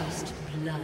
First blood.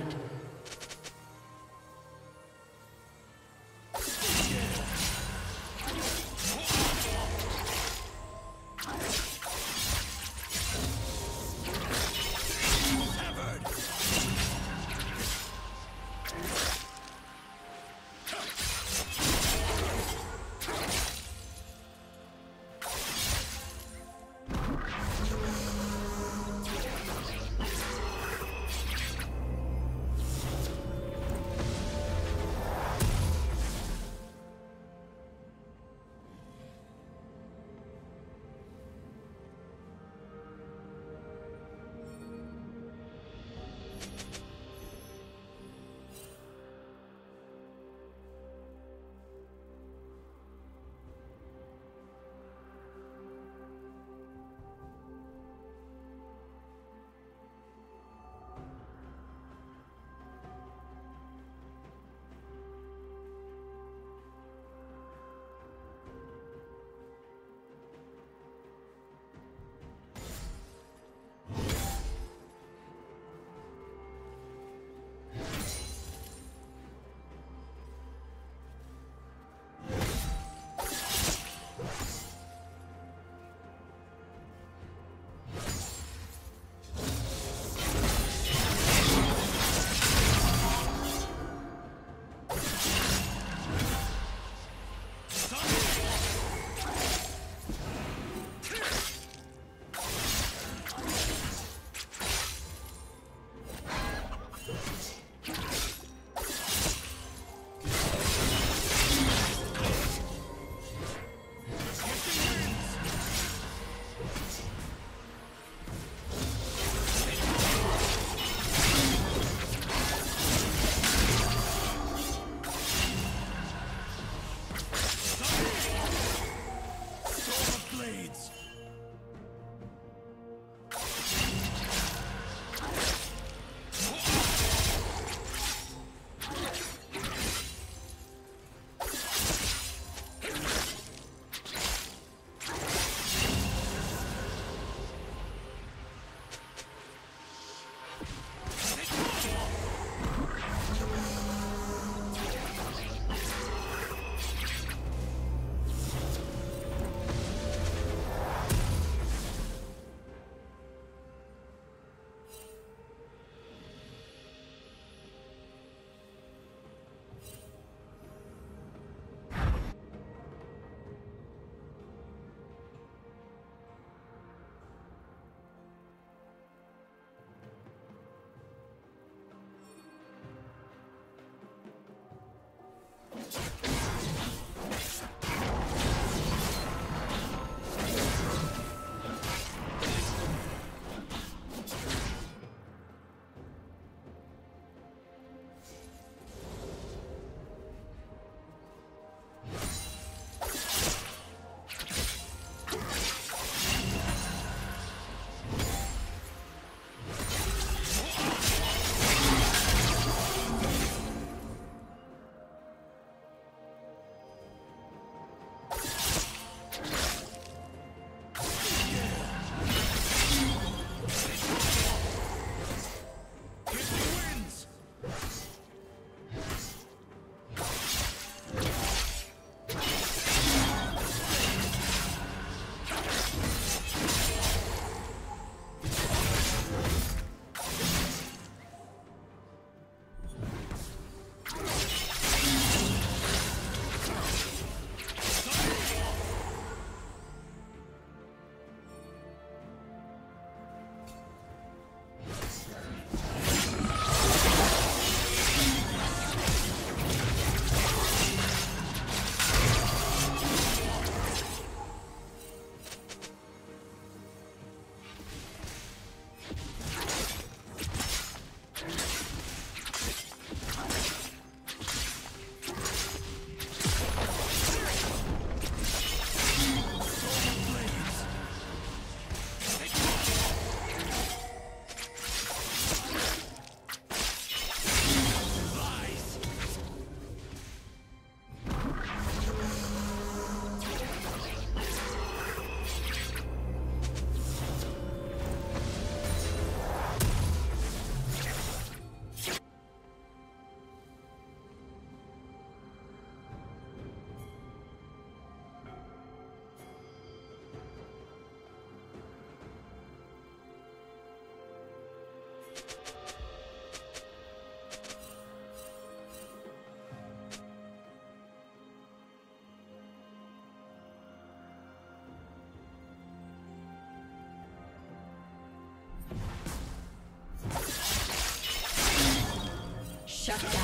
Shut down.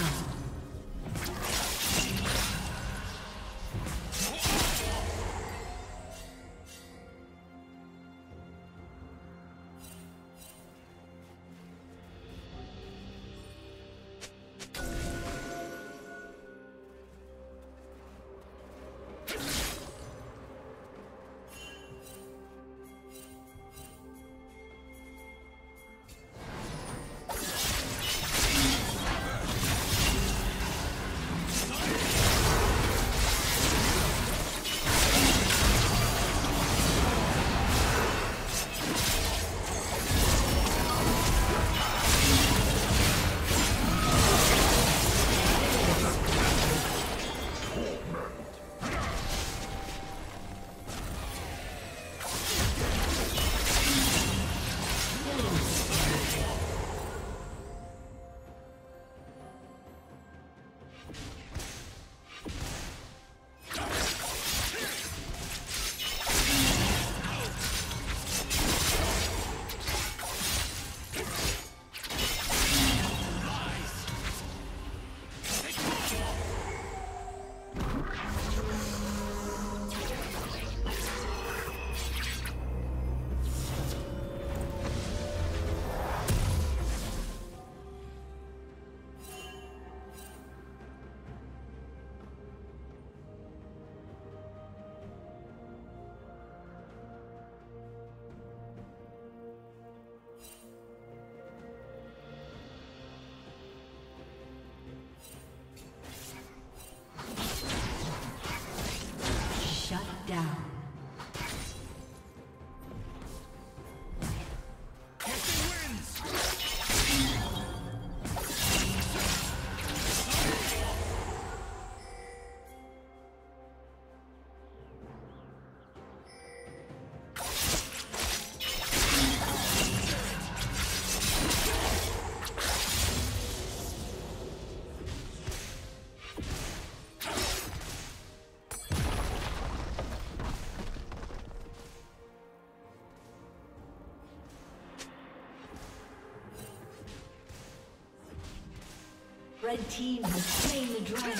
The red team has slain the dragon.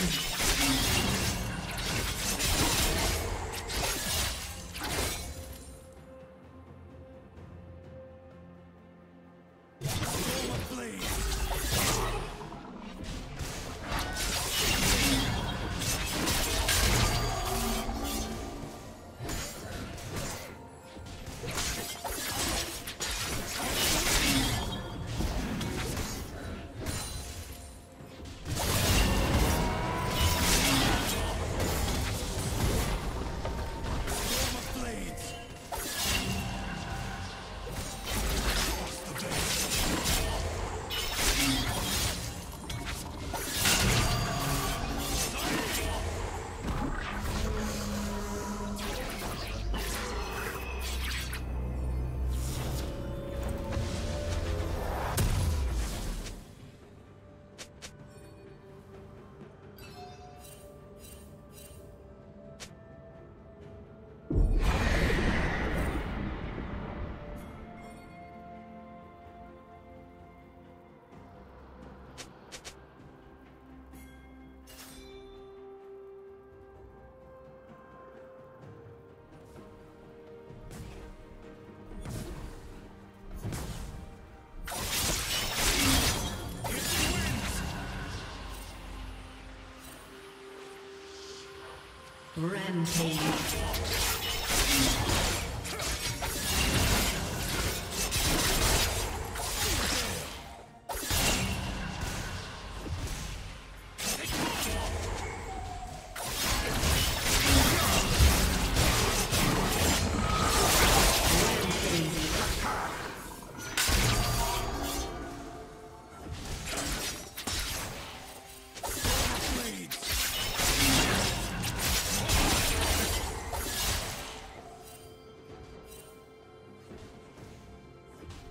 Rampage.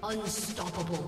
Unstoppable.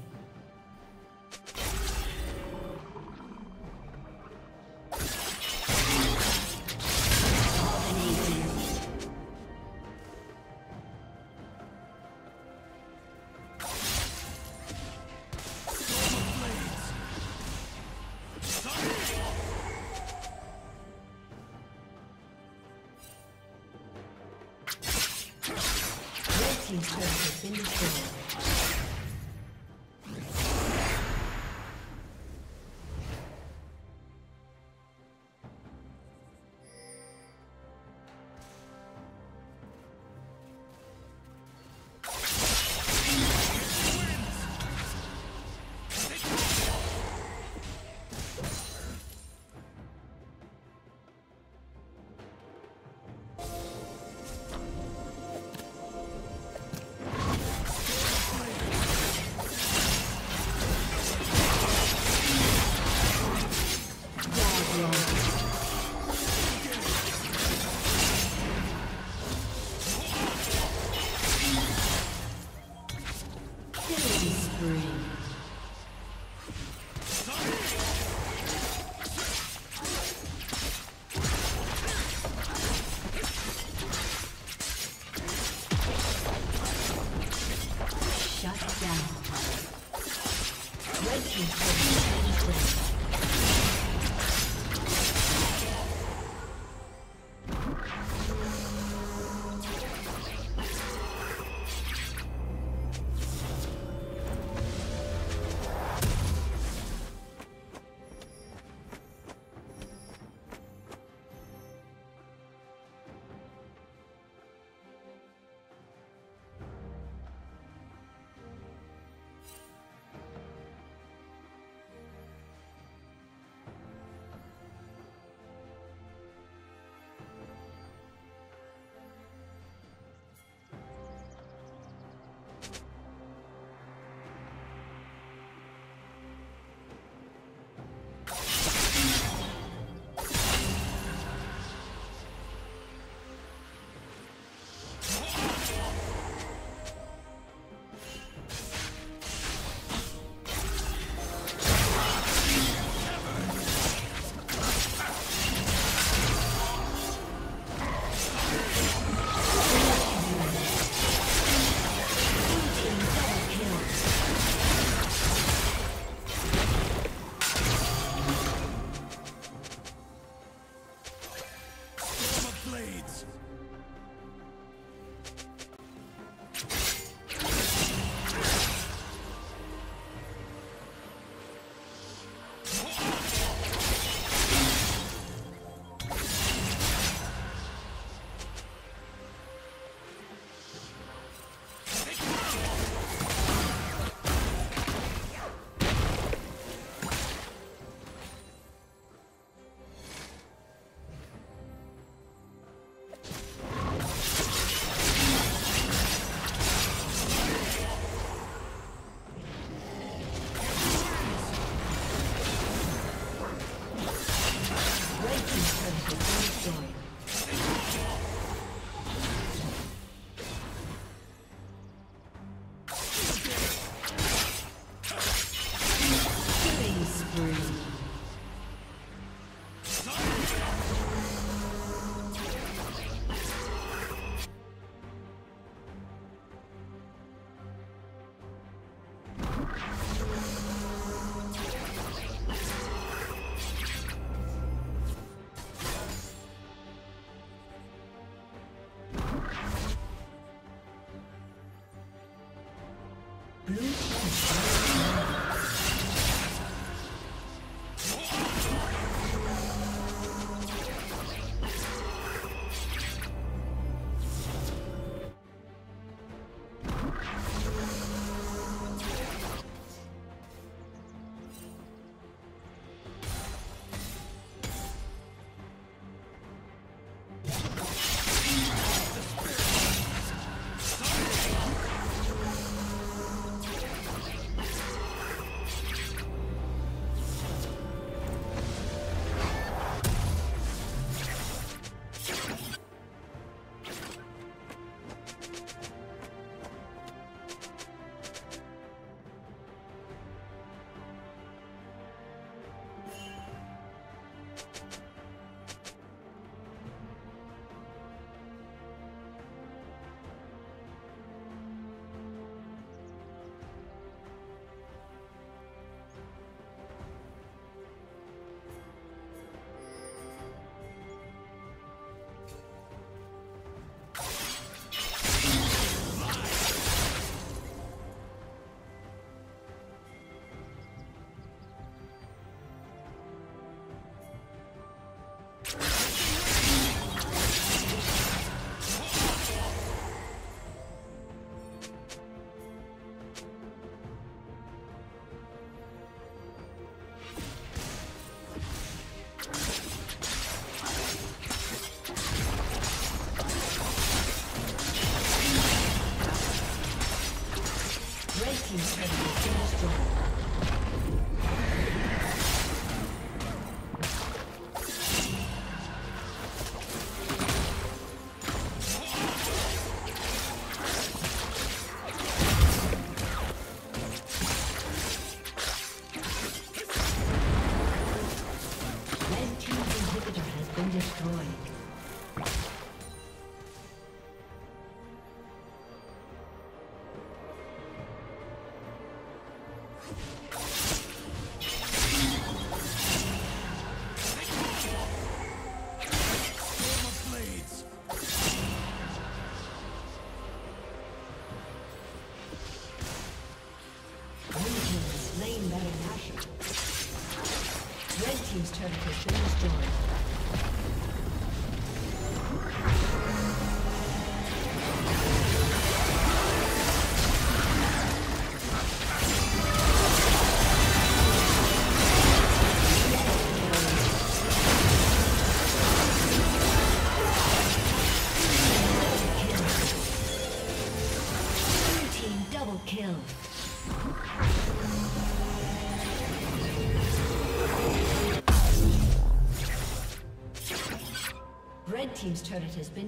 Red team's turret has been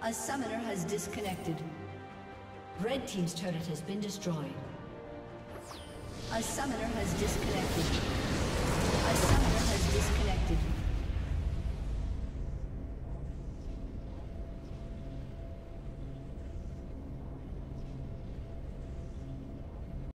A summoner has disconnected. Red team's turret has been destroyed. A summoner has disconnected.